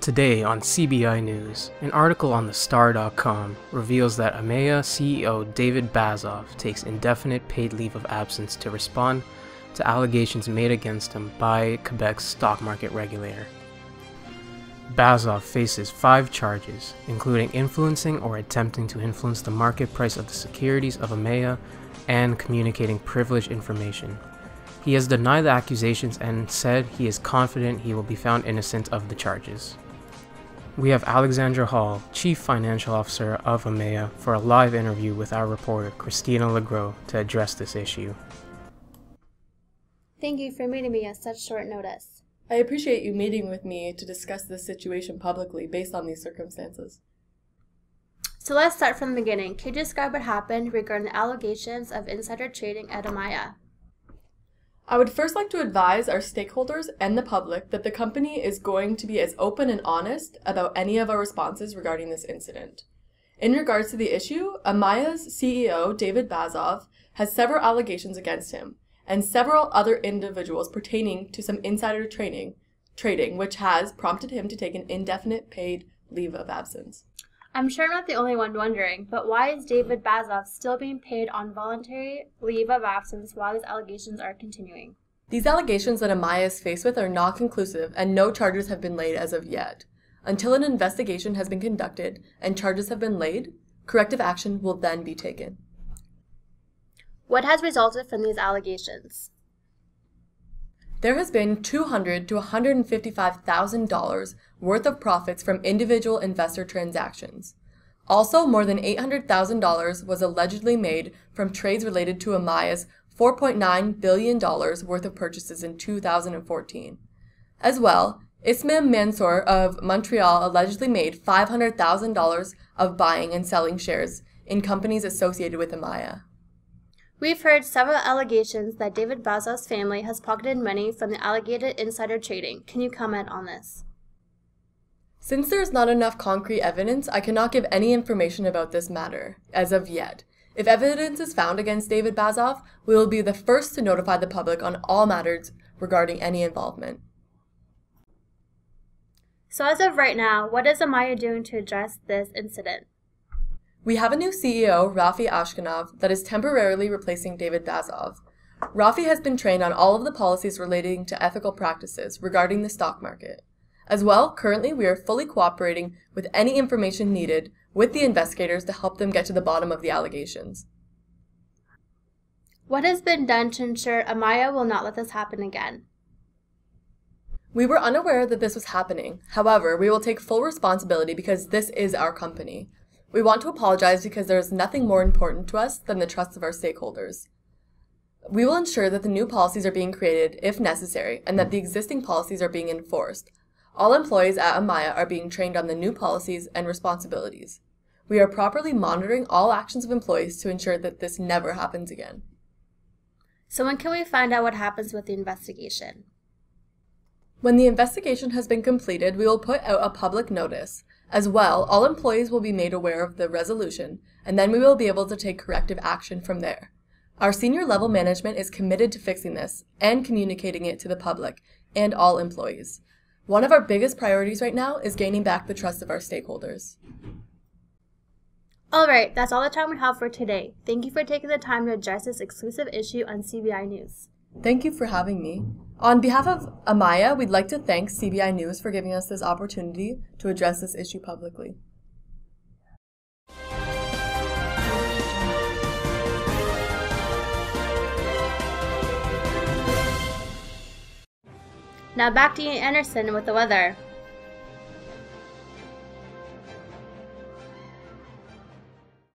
Today on CBI News, an article on thestar.com reveals that Amaya CEO David Baazov takes indefinite paid leave of absence to respond to allegations made against him by Quebec's stock market regulator. Baazov faces 5 charges, including influencing or attempting to influence the market price of the securities of Amaya and communicating privileged information. He has denied the accusations and said he is confident he will be found innocent of the charges. We have Alexandra Hall, Chief Financial Officer of Amaya, for a live interview with our reporter, Christina Legrow, to address this issue. Thank you for meeting me on such short notice. I appreciate you meeting with me to discuss this situation publicly based on these circumstances. So let's start from the beginning. Can you describe what happened regarding the allegations of insider trading at Amaya? I would first like to advise our stakeholders and the public that the company is going to be as open and honest about any of our responses regarding this incident. In regards to the issue, Amaya's CEO, David Baazov, has several allegations against him and several other individuals pertaining to some insider trading, which has prompted him to take an indefinite paid leave of absence. I'm sure I'm not the only one wondering, but why is David Baazov still being paid on voluntary leave of absence while these allegations are continuing? These allegations that Amaya is faced with are not conclusive, and no charges have been laid as of yet. Until an investigation has been conducted and charges have been laid, corrective action will then be taken. What has resulted from these allegations? There has been $200,000 to $155,000 worth of profits from individual investor transactions. Also, more than $800,000 was allegedly made from trades related to Amaya's $4.9 billion worth of purchases in 2014. As well, Ismail Mansour of Montreal allegedly made $500,000 of buying and selling shares in companies associated with Amaya. We've heard several allegations that David Baazov's family has pocketed money from the alleged insider trading. Can you comment on this? Since there is not enough concrete evidence, I cannot give any information about this matter as of yet. If evidence is found against David Baazov, we will be the first to notify the public on all matters regarding any involvement. So as of right now, what is Amaya doing to address this incident? We have a new CEO, Rafi Ashkenov, that is temporarily replacing David Baazov. Rafi has been trained on all of the policies relating to ethical practices regarding the stock market. As well, currently we are fully cooperating with any information needed with the investigators to help them get to the bottom of the allegations. What has been done to ensure Amaya will not let this happen again? We were unaware that this was happening. However, we will take full responsibility because this is our company. We want to apologize because there is nothing more important to us than the trust of our stakeholders. We will ensure that the new policies are being created, if necessary, and that the existing policies are being enforced. All employees at Amaya are being trained on the new policies and responsibilities. We are properly monitoring all actions of employees to ensure that this never happens again. So when can we find out what happens with the investigation? When the investigation has been completed, we will put out a public notice. As well, all employees will be made aware of the resolution, and then we will be able to take corrective action from there. Our senior level management is committed to fixing this and communicating it to the public and all employees. One of our biggest priorities right now is gaining back the trust of our stakeholders. All right, that's all the time we have for today. Thank you for taking the time to address this exclusive issue on CBI News. Thank you for having me. On behalf of Amaya, we'd like to thank CBI News for giving us this opportunity to address this issue publicly. Now back to Ian Anderson with the weather.